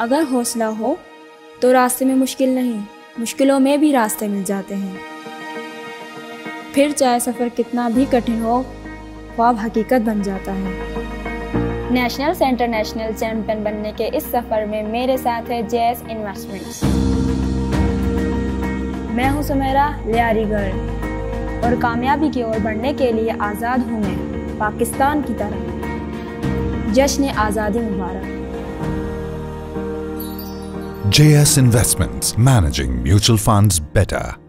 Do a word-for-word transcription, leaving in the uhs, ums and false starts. अगर हौसला हो तो रास्ते में मुश्किल नहीं, मुश्किलों में भी रास्ते मिल जाते हैं। फिर चाहे सफ़र कितना भी कठिन हो, ख्वाब हकीकत बन जाता है। नेशनल से इंटरनेशनल चैंपियन बनने के इस सफ़र में मेरे साथ है जेएस इन्वेस्टमेंट्स। मैं हूं समीरा लियारी और कामयाबी की ओर बढ़ने के लिए आज़ाद हूं मैं, पाकिस्तान की तरह। जश्न आज़ादी मुबारक। J S Investments, managing mutual funds better.